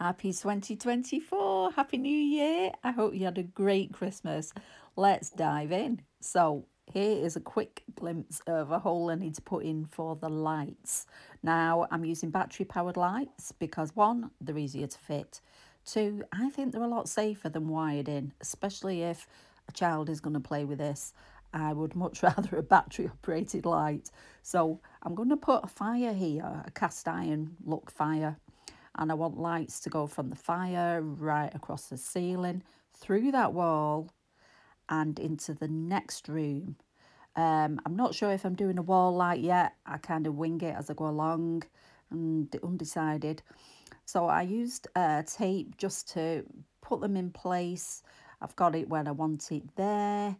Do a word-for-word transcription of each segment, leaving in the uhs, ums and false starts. Happy twenty twenty-four. Happy New Year. I hope you had a great Christmas. Let's dive in. So here is a quick glimpse of a hole I need to put in for the lights. Now, I'm using battery powered lights because one, they're easier to fit. Two, I think they're a lot safer than wired in, especially if a child is going to play with this. I would much rather a battery operated light. So I'm going to put a fire here, a cast iron look fire. And I want lights to go from the fire right across the ceiling, through that wall, and into the next room. Um, I'm not sure if I'm doing a wall light yet. I kind of wing it as I go along and undecided. So I used uh, tape just to put them in place. I've got it where I want it there.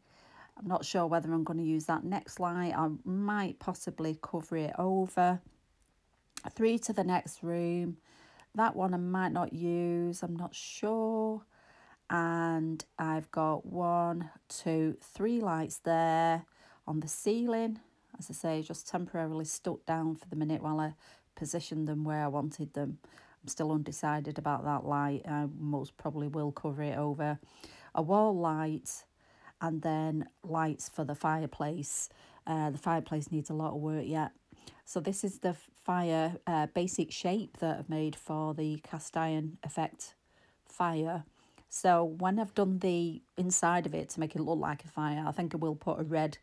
I'm not sure whether I'm going to use that next light. I might possibly cover it over. Three to the next room. That one I might not use. I'm not sure. And I've got one, two, three lights there on the ceiling. As I say, just temporarily stuck down for the minute while I positioned them where I wanted them. I'm still undecided about that light. I most probably will cover it over. A wall light and then lights for the fireplace. Uh, the fireplace needs a lot of work yet. So this is the fire uh, basic shape that I've made for the cast iron effect fire. So when I've done the inside of it to make it look like a fire, I think I will put a red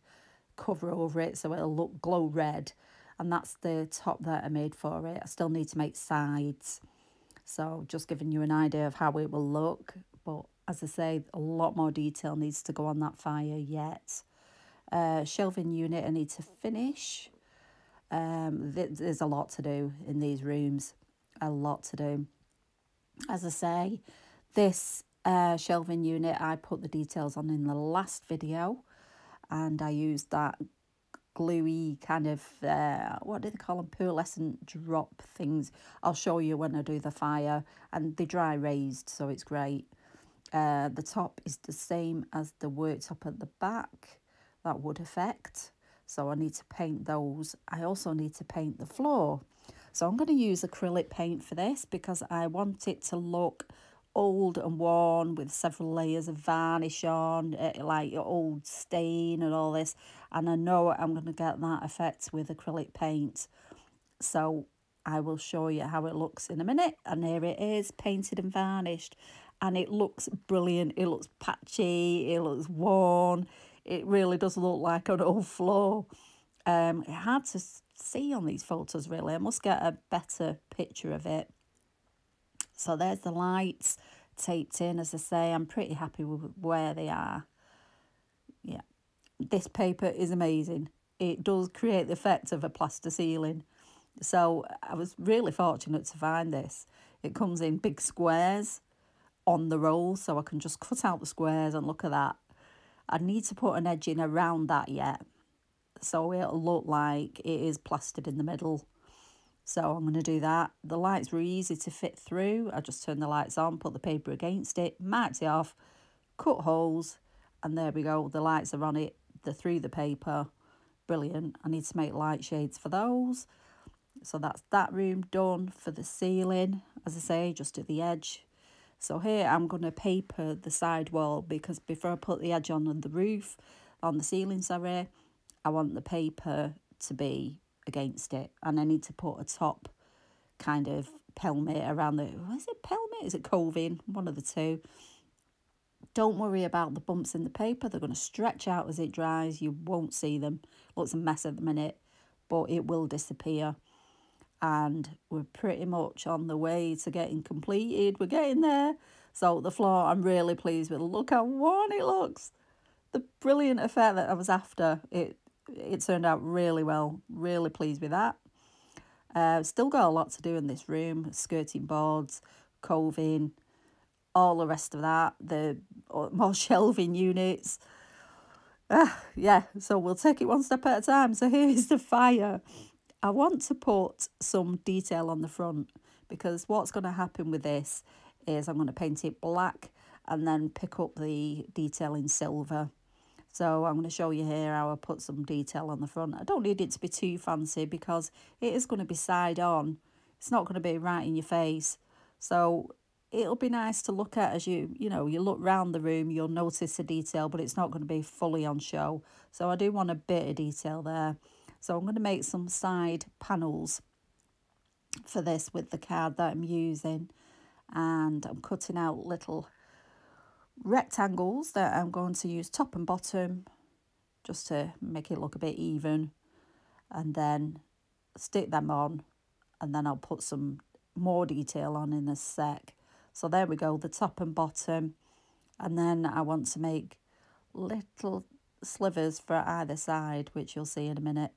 cover over it so it'll look glow red. And that's the top that I made for it. I still need to make sides. So just giving you an idea of how it will look. But as I say, a lot more detail needs to go on that fire yet. Uh, shelving unit I need to finish. Um, th there's a lot to do in these rooms, a lot to do. As I say, this uh, shelving unit, I put the details on in the last video, and I used that gluey kind of, uh, what do they call them, pearlescent drop things. I'll show you when I do the fire, and they dry raised, so it's great. Uh, the top is the same as the worktop at the back, that wood effect. So I need to paint those. I also need to paint the floor. So I'm going to use acrylic paint for this because I want it to look old and worn with several layers of varnish on, like old stain and all this. And I know I'm going to get that effect with acrylic paint. So I will show you how it looks in a minute. And here it is, painted and varnished. And it looks brilliant. It looks patchy. It looks worn. It really does look like an old floor. Um, hard to see on these photos, really. I must get a better picture of it. So there's the lights taped in. As I say, I'm pretty happy with where they are. Yeah, this paper is amazing. It does create the effect of a plaster ceiling. So I was really fortunate to find this. It comes in big squares on the roll, so I can just cut out the squares and look at that. I need to put an edging around that yet, so it'll look like it is plastered in the middle. So I'm going to do that. The lights were easy to fit through. I just turned the lights on, put the paper against it, marked it off, cut holes, and there we go. The lights are on it. They're through the paper. Brilliant. I need to make light shades for those. So that's that room done. For the ceiling, as I say, just at the edge. So here I'm going to paper the side wall because before I put the edge on, on the roof, on the ceiling, sorry, I want the paper to be against it. And I need to put a top kind of pelmet around the, is it pelmet? Is it coving? One of the two. Don't worry about the bumps in the paper. They're going to stretch out as it dries. You won't see them. Looks a mess at the minute, but it will disappear. And we're pretty much on the way to getting completed. We're getting there. So the floor, I'm really pleased with. Look how worn it looks. The brilliant effect that I was after. It it turned out really well. Really pleased with that. Uh, still got a lot to do in this room. Skirting boards, coving, all the rest of that. The more shelving units. Uh, yeah, so we'll take it one step at a time. So here is the fire. I want to put some detail on the front because what's going to happen with this is I'm going to paint it black and then pick up the detail in silver. So I'm going to show you here how I put some detail on the front. I don't need it to be too fancy because it is going to be side on. It's not going to be right in your face. So it'll be nice to look at as you, you know, you look round the room, you'll notice the detail, but it's not going to be fully on show. So I do want a bit of detail there. So I'm going to make some side panels for this with the card that I'm using. And I'm cutting out little rectangles that I'm going to use top and bottom just to make it look a bit even, and then stick them on, and then I'll put some more detail on in a sec. So there we go, the top and bottom, and then I want to make little slivers for either side, which you'll see in a minute.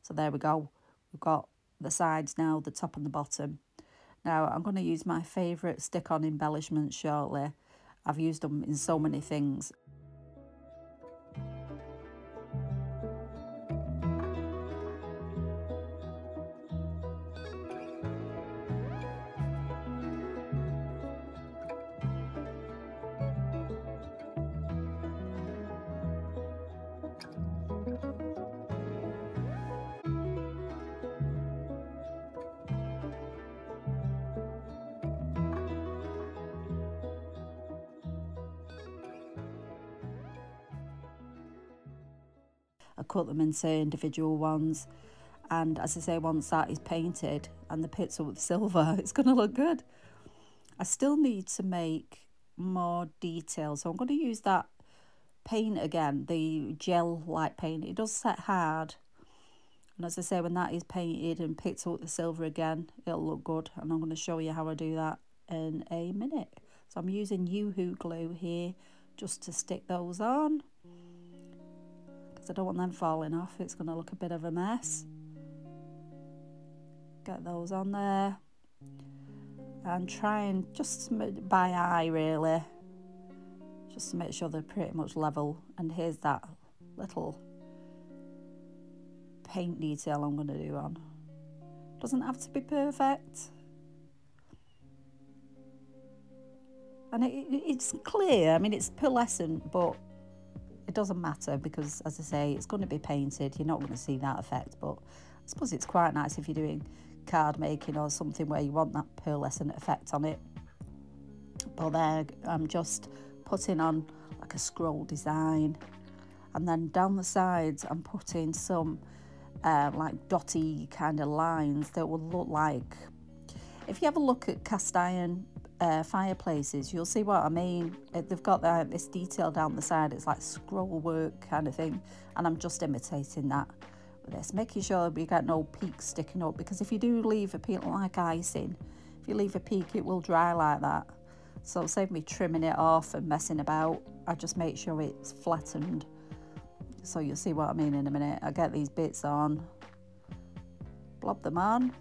So there we go, we've got the sides now, the top and the bottom. Now I'm going to use my favourite stick-on embellishments shortly. I've used them in so many things. I cut them into individual ones, and as I say, once that is painted and the pits are with silver, it's going to look good. I still need to make more detail, so I'm going to use that paint again, the gel light paint. It does set hard, and as I say, when that is painted and picked up the silver again, it'll look good, and I'm going to show you how I do that in a minute. So I'm using Yoo-hoo glue here just to stick those on. I don't want them falling off, it's going to look a bit of a mess. Get those on there and try and just by eye really, just to make sure they're pretty much level. And here's that little paint detail I'm going to do on. Doesn't have to be perfect, and it, it's clear, I mean it's pearlescent, but it doesn't matter because, as I say, it's going to be painted. You're not going to see that effect, but I suppose it's quite nice if you're doing card making or something where you want that pearlescent effect on it. But there, I'm just putting on like a scroll design. And then down the sides, I'm putting some uh, like dotty kind of lines that will look like... If you ever look at cast iron Uh, fireplaces, you'll see what I mean. They've got uh, this detail down the side, it's like scroll work kind of thing, and I'm just imitating that with this, making sure we get no peaks sticking up, because if you do leave a peak, like icing, if you leave a peak it will dry like that, so save me trimming it off and messing about. I just make sure it's flattened, so you'll see what I mean in a minute. I get these bits on, blob them on.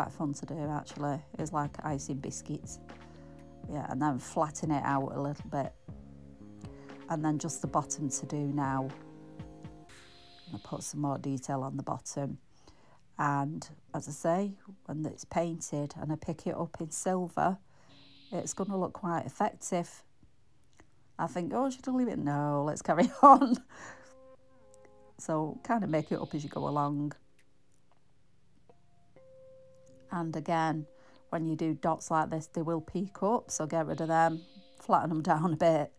Quite fun to do actually, it's like icing biscuits, yeah. And then flatten it out a little bit, and then just the bottom to do now. I put some more detail on the bottom, and as I say, when it's painted and I pick it up in silver, it's going to look quite effective. I think, oh, should I leave it? No, let's carry on. So kind of make it up as you go along. And again, when you do dots like this, they will peak up, so get rid of them, flatten them down a bit.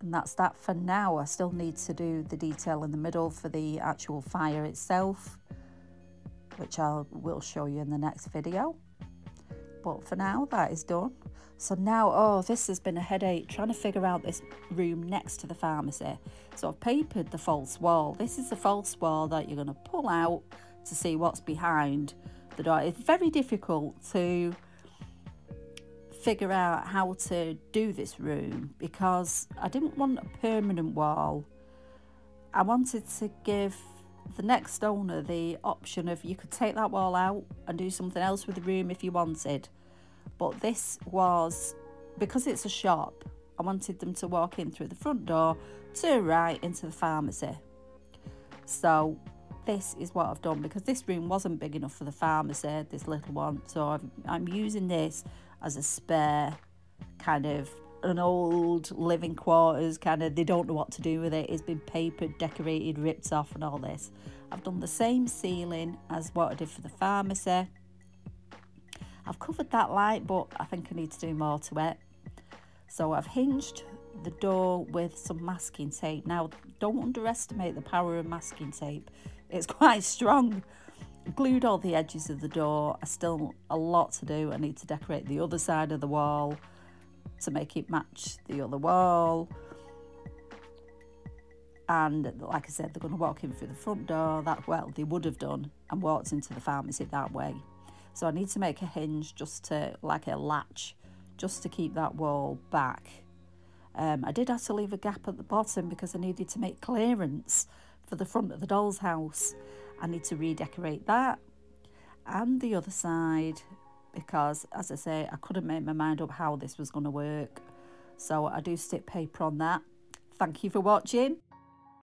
And that's that for now. I still need to do the detail in the middle for the actual fire itself, which I will show you in the next video. But for now, that is done. So now, oh, this has been a headache, trying to figure out this room next to the pharmacy. So I've papered the false wall. This is the false wall that you're going to pull out to see what's behind the door. It's very difficult to figure out how to do this room because I didn't want a permanent wall. I wanted to give the next owner the option of, you could take that wall out and do something else with the room if you wanted. But this was, because it's a shop, I wanted them to walk in through the front door, turn right into the pharmacy. So this is what I've done, because this room wasn't big enough for the pharmacy, this little one. So I've, I'm using this as a spare kind of an old living quarters, kind of, they don't know what to do with it. It's been papered, decorated, ripped off and all this. I've done the same ceiling as what I did for the pharmacy. I've covered that light, but I think I need to do more to it. So I've hinged the door with some masking tape. Now, don't underestimate the power of masking tape. It's quite strong. I glued all the edges of the door. I still have a lot to do. I need to decorate the other side of the wall to make it match the other wall. And like I said, they're going to walk in through the front door. That, well, they would have done and walked into the pharmacy that way. So I need to make a hinge just to, like a latch, just to keep that wall back. Um, I did have to leave a gap at the bottom because I needed to make clearance for the front of the doll's house. I need to redecorate that and the other side because, as I say, I couldn't make my mind up how this was going to work. So I do stick paper on that. Thank you for watching.